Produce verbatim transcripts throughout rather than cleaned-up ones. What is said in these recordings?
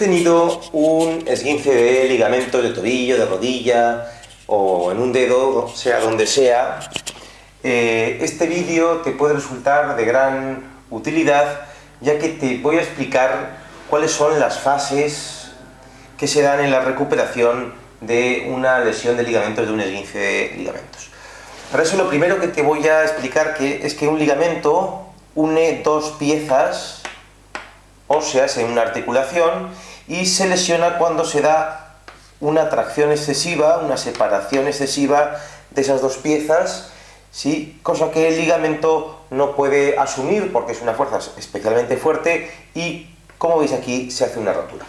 tenido un esguince de ligamento de tobillo, de rodilla o en un dedo, sea donde sea, eh, este vídeo te puede resultar de gran utilidad, ya que te voy a explicar cuáles son las fases que se dan en la recuperación de una lesión de ligamentos, de un esguince de ligamentos. Para eso lo primero que te voy a explicar que es que un ligamento une dos piezas óseas en una articulación y se lesiona cuando se da una tracción excesiva, una separación excesiva de esas dos piezas, ¿sí? Cosa que el ligamento no puede asumir porque es una fuerza especialmente fuerte y, como veis aquí, se hace una rotura.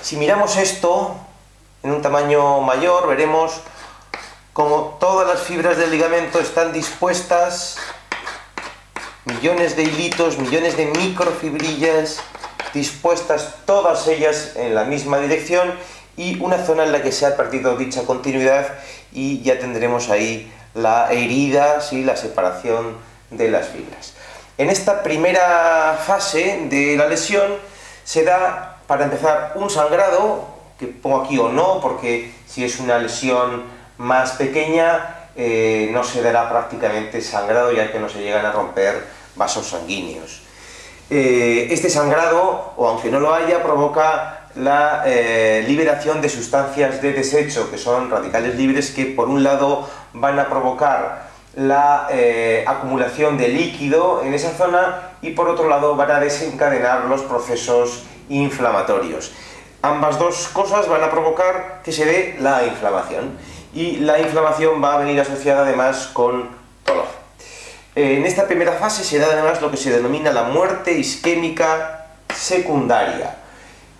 Si miramos esto en un tamaño mayor, veremos como todas las fibras del ligamento están dispuestas, millones de hilitos, millones de microfibrillas dispuestas todas ellas en la misma dirección, y una zona en la que se ha perdido dicha continuidad y ya tendremos ahí la herida, ¿sí? La separación de las fibras. En esta primera fase de la lesión se da, para empezar, un sangrado, que pongo aquí o no, porque si es una lesión más pequeña eh, no se dará prácticamente sangrado, ya que no se llegan a romper vasos sanguíneos. Eh, este sangrado, o aunque no lo haya, provoca la eh, liberación de sustancias de desecho, que son radicales libres que, por un lado, van a provocar la eh, acumulación de líquido en esa zona y, por otro lado, van a desencadenar los procesos inflamatorios. Ambas dos cosas van a provocar que se dé la inflamación, y la inflamación va a venir asociada además con dolor. En esta primera fase se da además lo que se denomina la muerte isquémica secundaria,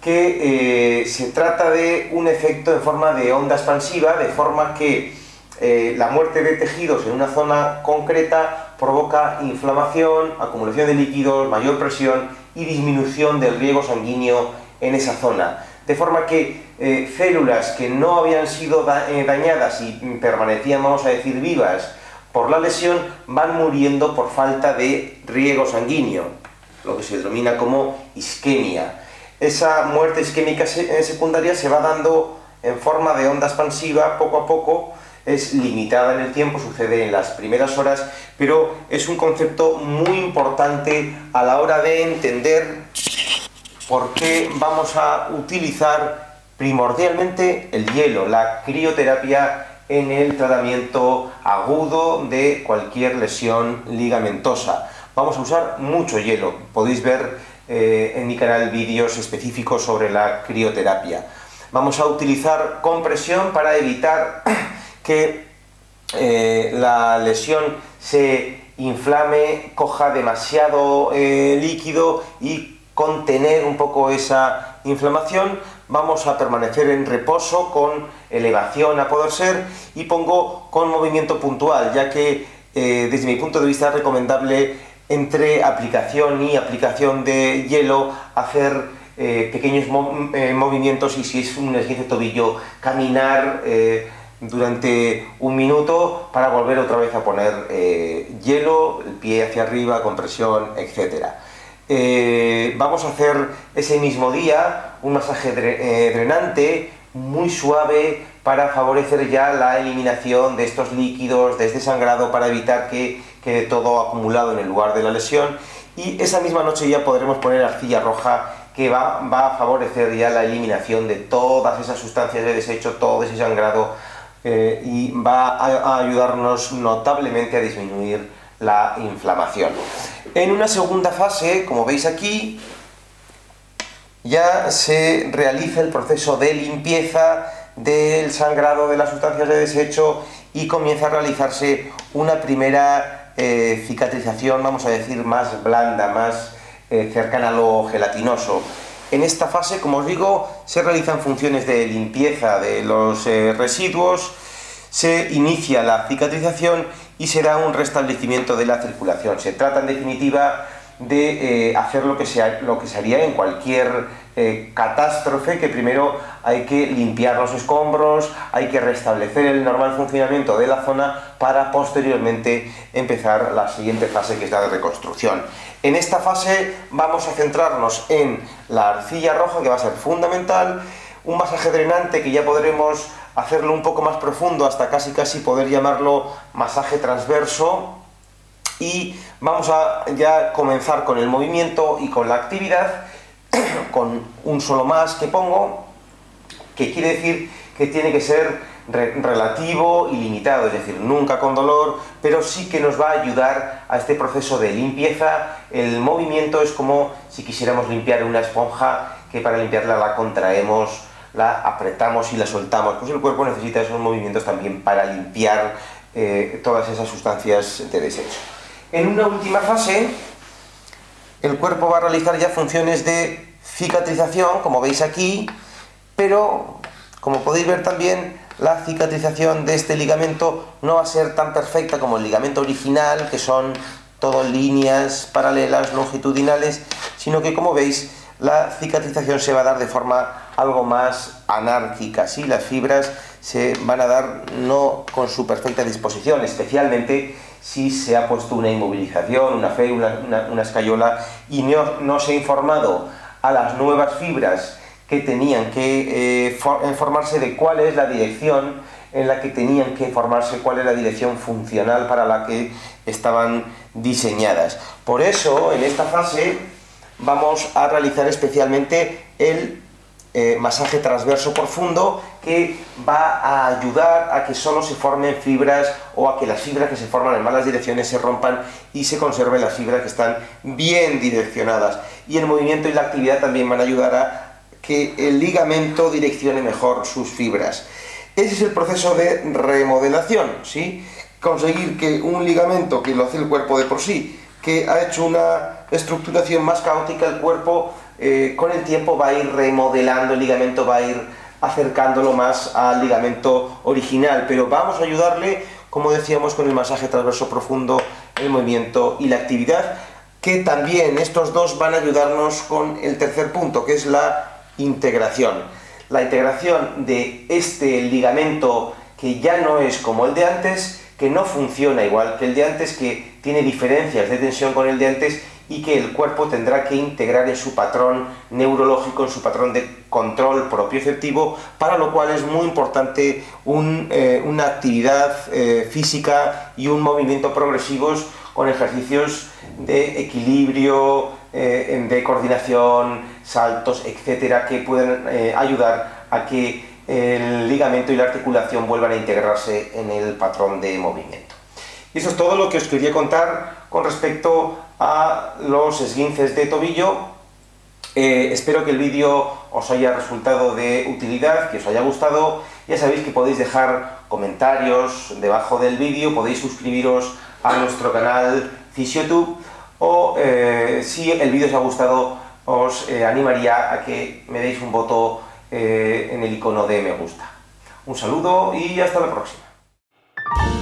que eh, se trata de un efecto en forma de onda expansiva, de forma que eh, la muerte de tejidos en una zona concreta provoca inflamación, acumulación de líquidos, mayor presión y disminución del riego sanguíneo en esa zona. De forma que eh, células que no habían sido da eh, dañadas y permanecían, vamos a decir, vivas por la lesión, van muriendo por falta de riego sanguíneo, lo que se denomina como isquemia. Esa muerte isquémica se secundaria se va dando en forma de onda expansiva poco a poco, es limitada en el tiempo, sucede en las primeras horas, pero es un concepto muy importante a la hora de entender por qué vamos a utilizar primordialmente el hielo, la crioterapia, en el tratamiento agudo de cualquier lesión ligamentosa. Vamos a usar mucho hielo. Podéis ver eh, en mi canal vídeos específicos sobre la crioterapia. Vamos a utilizar compresión para evitar que eh, la lesión se inflame, coja demasiado eh, líquido y contener un poco esa inflamación. Vamos a permanecer en reposo con elevación a poder ser, y pongo con movimiento puntual, ya que eh, desde mi punto de vista es recomendable, entre aplicación y aplicación de hielo, hacer eh, pequeños mov eh, movimientos, y si es un esguince de tobillo, caminar eh, durante un minuto para volver otra vez a poner eh, hielo, el pie hacia arriba, compresión, etcétera. Eh, vamos a hacer ese mismo día un masaje dre eh, drenante muy suave para favorecer ya la eliminación de estos líquidos, de este sangrado, para evitar que quede todo acumulado en el lugar de la lesión, y esa misma noche ya podremos poner arcilla roja, que va, va a favorecer ya la eliminación de todas esas sustancias de desecho, todo ese sangrado, eh, y va a, a ayudarnos notablemente a disminuir la inflamación. En una segunda fase, como veis aquí, ya se realiza el proceso de limpieza del sangrado, de las sustancias de desecho, y comienza a realizarse una primera eh, cicatrización, vamos a decir, más blanda, más eh, cercana a lo gelatinoso. En esta fase, como os digo, se realizan funciones de limpieza de los eh, residuos, se inicia la cicatrización y se da un restablecimiento de la circulación. Se trata, en definitiva, de eh, hacer lo que, se ha, lo que se haría en cualquier eh, catástrofe, que primero hay que limpiar los escombros, hay que restablecer el normal funcionamiento de la zona para posteriormente empezar la siguiente fase, que es la de reconstrucción. En esta fase vamos a centrarnos en la arcilla roja, que va a ser fundamental, un masaje drenante que ya podremos hacerlo un poco más profundo, hasta casi casi poder llamarlo masaje transverso, y vamos a ya comenzar con el movimiento y con la actividad, con un solo más que pongo, que quiere decir que tiene que ser re relativo y limitado, es decir, nunca con dolor, pero sí que nos va a ayudar a este proceso de limpieza. El movimiento es como si quisiéramos limpiar una esponja, que para limpiarla la contraemos, la apretamos y la soltamos. Pues el cuerpo necesita esos movimientos también para limpiar eh, todas esas sustancias de desecho. En una última fase, el cuerpo va a realizar ya funciones de cicatrización, como veis aquí, pero como podéis ver también, la cicatrización de este ligamento no va a ser tan perfecta como el ligamento original, que son todo líneas paralelas, longitudinales, sino que, como veis, la cicatrización se va a dar de forma algo más anárquica, ¿sí? Las fibras se van a dar no con su perfecta disposición, especialmente si se ha puesto una inmovilización, una férula, una, una escayola, y no, no se ha informado a las nuevas fibras que tenían que eh, for, formarse de cuál es la dirección en la que tenían que formarse, cuál es la dirección funcional para la que estaban diseñadas. Por eso, en esta fase vamos a realizar especialmente el eh, masaje transverso profundo, que va a ayudar a que solo se formen fibras, o a que las fibras que se forman en malas direcciones se rompan y se conserven las fibras que están bien direccionadas. Y el movimiento y la actividad también van a ayudar a que el ligamento direccione mejor sus fibras. Ese es el proceso de remodelación, ¿sí? Conseguir que un ligamento, que lo hace el cuerpo de por sí, que ha hecho una estructuración más caótica, el cuerpo eh, con el tiempo va a ir remodelando el ligamento, va a ir acercándolo más al ligamento original, pero vamos a ayudarle, como decíamos, con el masaje transverso profundo, el movimiento y la actividad, que también estos dos van a ayudarnos con el tercer punto, que es la integración. La integración de este ligamento, que ya no es como el de antes, que no funciona igual que el de antes, que tiene diferencias de tensión con el de antes, y que el cuerpo tendrá que integrar en su patrón neurológico, en su patrón de control propioceptivo, para lo cual es muy importante un, eh, una actividad eh, física y un movimiento progresivos, con ejercicios de equilibrio, eh, de coordinación, saltos, etcétera, que pueden eh, ayudar a que el ligamento y la articulación vuelvan a integrarse en el patrón de movimiento. Y eso es todo lo que os quería contar con respecto a los esguinces de tobillo. Eh, espero que el vídeo os haya resultado de utilidad, que os haya gustado. Ya sabéis que podéis dejar comentarios debajo del vídeo, podéis suscribiros a nuestro canal FisioTube, o eh, si el vídeo os ha gustado, os eh, animaría a que me deis un voto eh, en el icono de me gusta. Un saludo y hasta la próxima.